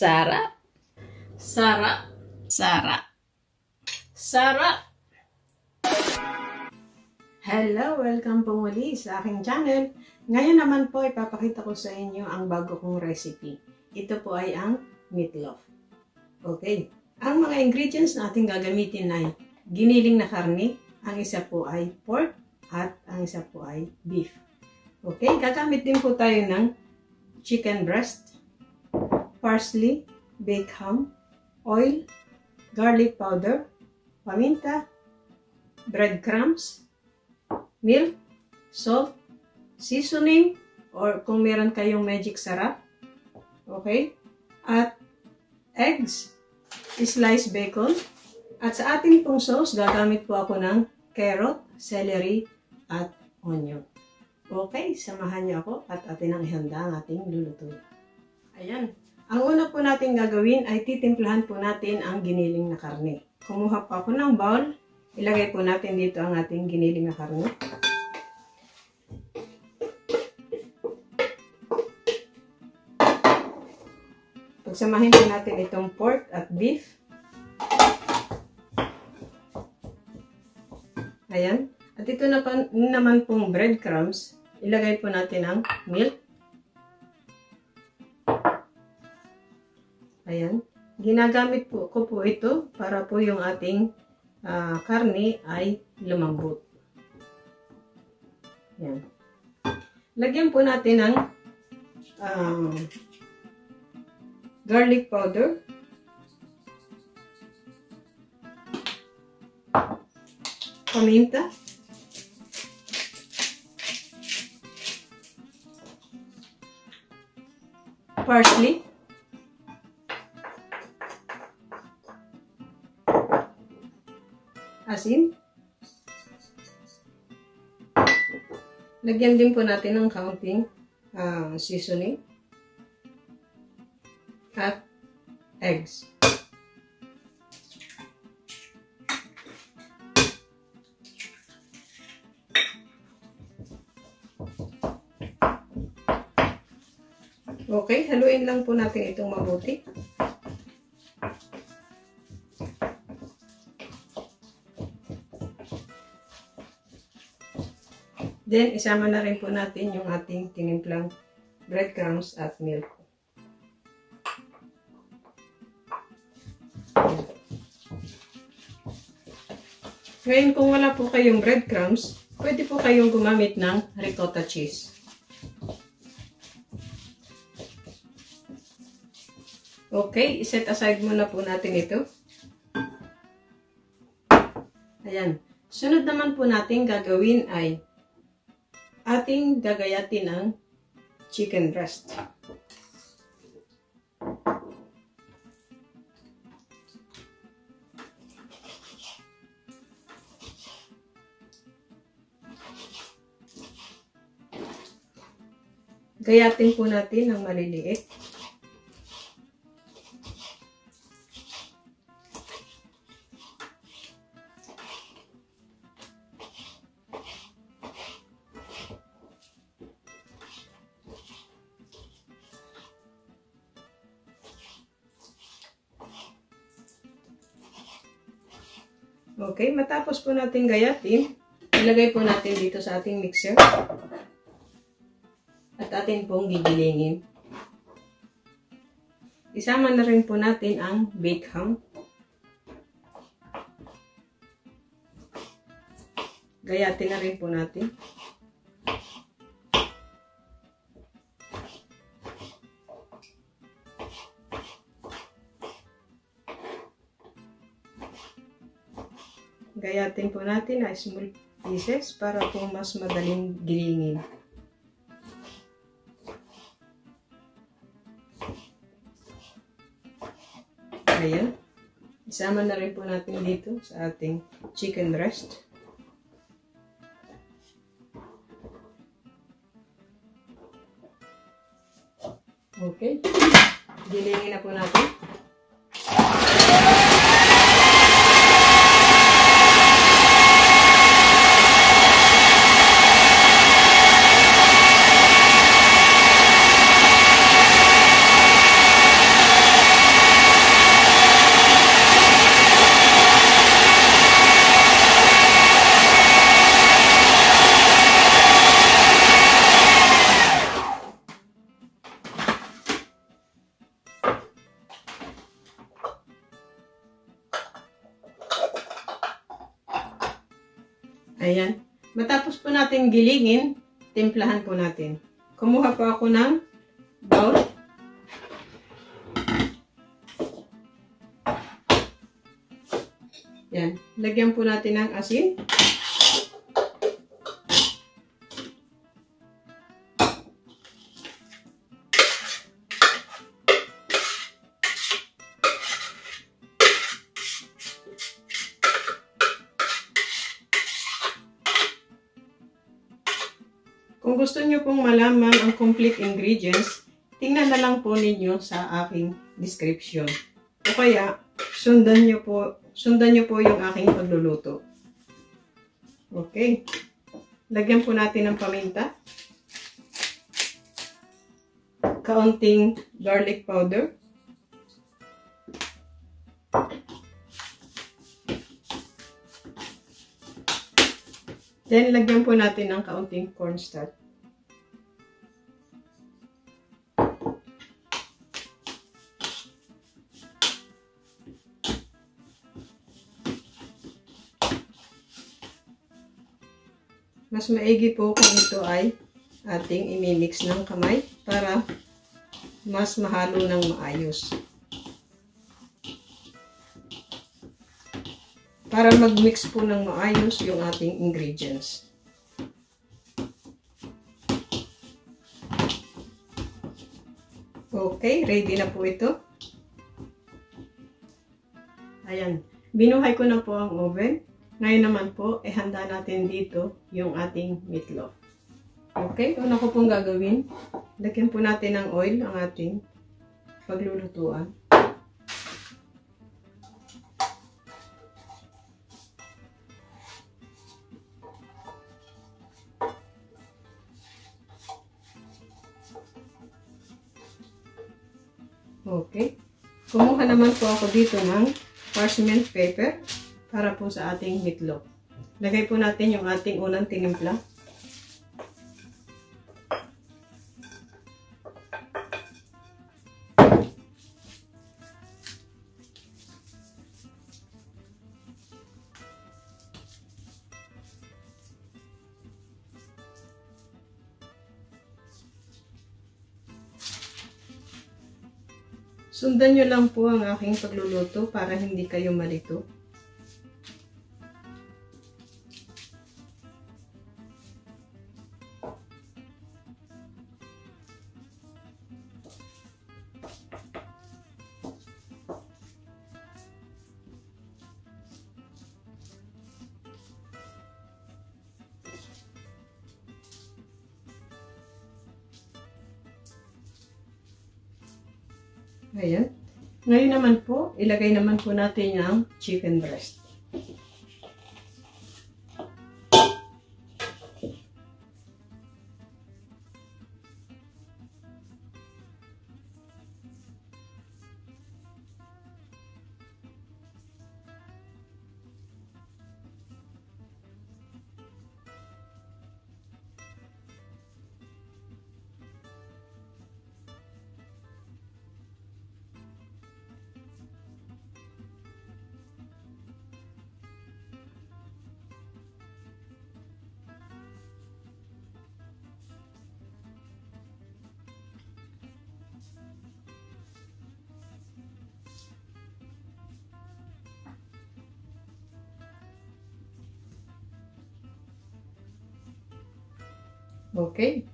Sara, Sara, Sara, Sara. Hello! Welcome po muli sa aking channel. Ngayon naman po ipapakita ko sa inyo ang bago kong recipe. Ito po ay ang meatloaf. Okay. Ang mga ingredients na ating gagamitin ay giniling na karne, ang isa po ay pork at ang isa po ay beef. Okay. Gagamit din po tayo ng chicken breast, parsley, baked ham, oil, garlic powder, paminta, breadcrumbs, milk, salt, seasoning, or kung meron kayong magic sarap. Okay? At eggs, sliced bacon. At sa ating pong sauce, gagamit po ako ng carrot, celery, at onion. Okay, samahan niyo ako at atin ang ihanda ang ating lulutuin. Ayan. Ang una po natin gagawin ay titimplahan po natin ang giniling na karne. Kumuha po ako ng bowl. Ilagay po natin dito ang ating giniling na karne. Pagsamahin po natin itong pork at beef. Ayan. At ito na naman pong breadcrumbs. Ilagay po natin ang milk. Ayan. Ginagamit po ko po ito para po yung ating karne ay lumambot. Ayan. Lagyan po natin ng garlic powder. Paminta. Parsley. Asin. Lagyan din po natin ng kaunting seasoning at eggs. Okay, haluin lang po natin itong mabuti. Then, isama na rin po natin yung ating tinimplang breadcrumbs at milk. Ngayon, kung wala po kayong breadcrumbs, pwede po kayong gumamit ng ricotta cheese. Okay, iset aside muna po natin ito. Ayan. Sunod naman po natin gagawin ay ating gagayatin ang chicken breast. Gayatin po natin ng maliliit. Okay, matapos po natin gayatin, ilagay po natin dito sa ating mixer. At atin pong gigilingin. Isama na rin po natin ang baked ham. Gayatin na rin po natin. Gayatin po natin na small pieces para po mas madaling gilingin. Ayan. Isama na rin po natin dito sa ating chicken breast. Okay. Gilingin na po natin. Ayan. Matapos po natin gilingin, timplahan po natin. Kumuha po ako ng bowl. Ayan. Lagyan po natin ng asin. Kung gusto nyo pong malaman ang complete ingredients, tingnan na lang po ninyo sa aking description. O kaya, sundan nyo po yung aking pagluluto. Okay. Lagyan po natin ng paminta. Kaunting garlic powder. Then, lagyan po natin ng kaunting cornstarch. Mas maigi po kung ito ay ating imimix ng kamay para mas mahalo ng maayos. Para mag-mix po ng maayos yung ating ingredients. Okay, ready na po ito. Ayan, binuhay ko na po ang oven. Ngayon naman po, ihanda natin dito yung ating meatloaf. Okay, una ko pong gagawin. Lagyan po natin ng oil ang ating paglulutuan. Okay. Kumuha naman po ako dito ng parchment paper para po sa ating meatloaf. Lagay po natin yung ating unang tinimpla. Sundan nyo lang po ang aking pagluluto para hindi kayo malito. Ayan. Ngayon naman po, ilagay naman po natin ang chicken breast. Okay.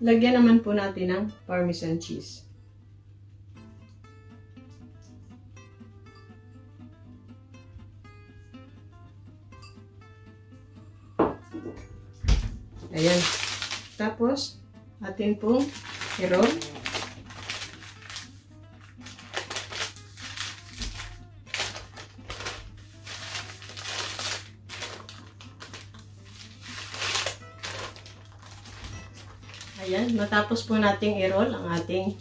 Lagyan naman po natin ng parmesan cheese. Ayan. Tapos, atin pong i-roll. Ayan, matapos po nating i-roll ang ating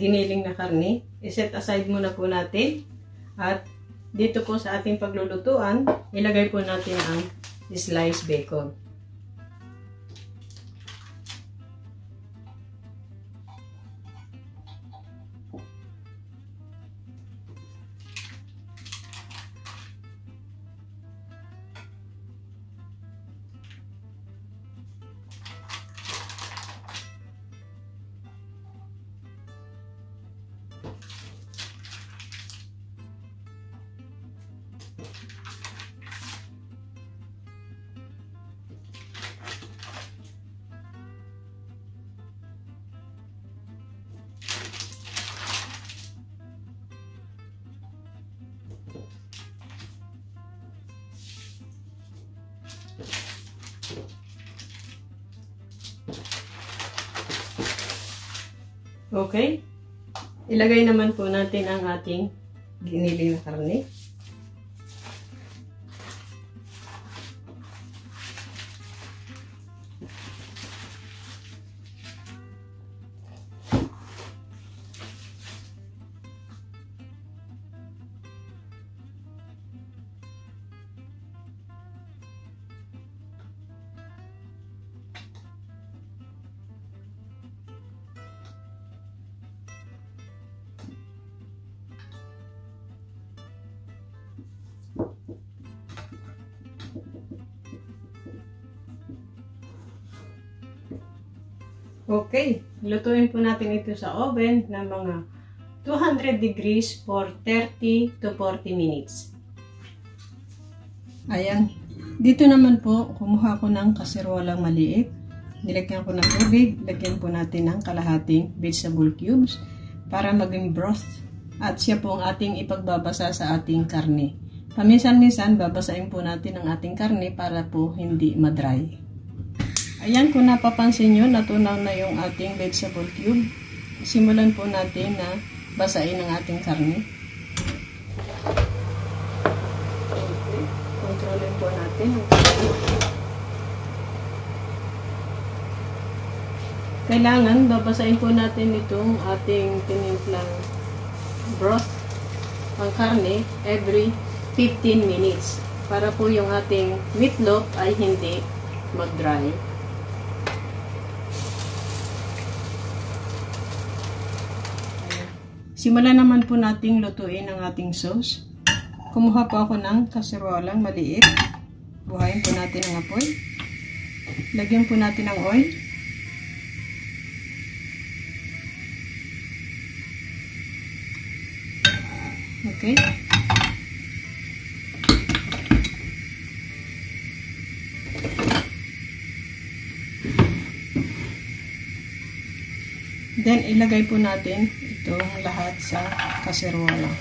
giniling na karne, i-set aside muna po natin. At dito po sa ating paglulutuan, ilagay po natin ang sliced bacon. Okay? Ilagay naman po natin ang ating giniling na karne. Okay, lutuin po natin ito sa oven ng mga 200 degrees for 30 to 40 minutes. Ayan. Dito naman po, kumuha ko ng kaserolang maliit. Nilagyan ko ng tubig. Lagyan po natin ng kalahating vegetable cubes para maging broth. At siya po ang ating ipagbabasa sa ating karne. Paminsan-minsan, babasain po natin ang ating karne para po hindi madry. Ayan, kung napapansin nyo, natunaw na yung ating vegetable cube. Simulan po natin na basain ang ating karne. Okay. Kontrolin po natin ang karne. Kailangan, babasain po natin itong ating tinimplang broth ng karne every 15 minutes. Para po yung ating meatloaf ay hindi mag-dry. Simulan naman po nating lutuin ang ating sauce. Kumuha po ako ng kaserolang maliit. Buhayin po natin ang apoy. Lagyan po natin ang oil. Okay. Then, ilagay po natin itong lahat sa kaserola.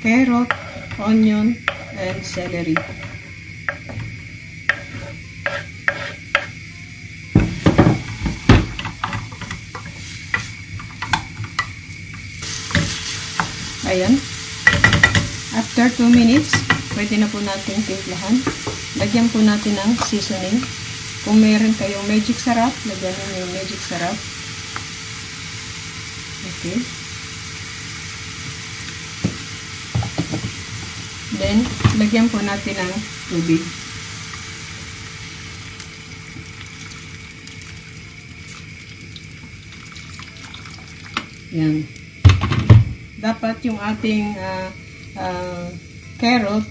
Carrot, onion, and celery. Ayan. After 2 minutes, pwede na po natin timplahan. Lagyan po natin ng seasoning. Kung meron kayong magic sarap, lagyan nyo yung magic sarap. Okay. Then, lagyan po natin ang tubig. Yan. Dapat yung ating carrot,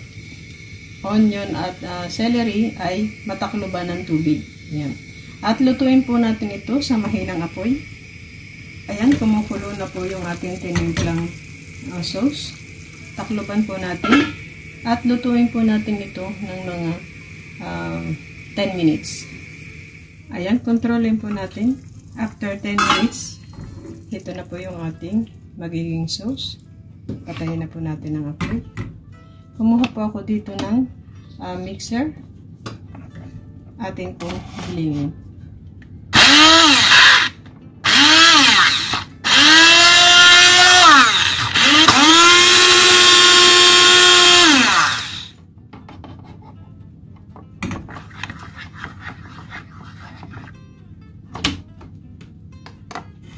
onion at celery ay matakluban ng tubig. Ayan. At lutuin po natin ito sa mahinang apoy. Ayan, kumukulo na po yung ating tinimplang sauce. Takluban po natin. At lutuin po natin ito ng mga 10 minutes. Ayan, kontrolin po natin. After 10 minutes, ito na po yung ating magiging sauce. Patayin na po natin ang apoy. Kumuha po ako dito ng mixer. Atin pong bilingin.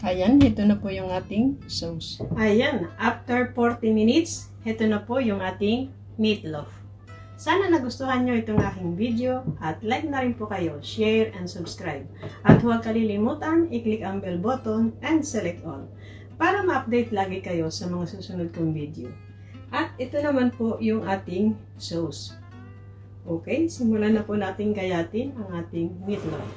Ayan, ito na po yung ating sauce. Ayan, after 40 minutes, ito na po yung ating meatloaf. Sana nagustuhan nyo itong aking video at like na rin po kayo, share and subscribe. At huwag kalilimutan, i-click ang bell button and select all para ma-update lagi kayo sa mga susunod kong video. At ito naman po yung ating sauce. Okay, simulan na po natin gayatin ang ating meatloaf.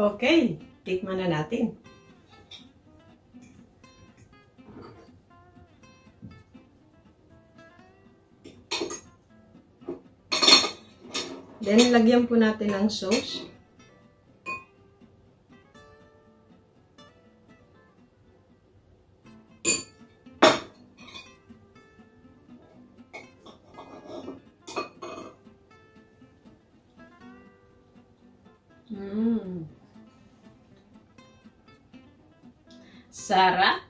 Okay, tikman na natin. Then, lagyan po natin ng sauce. Sarap!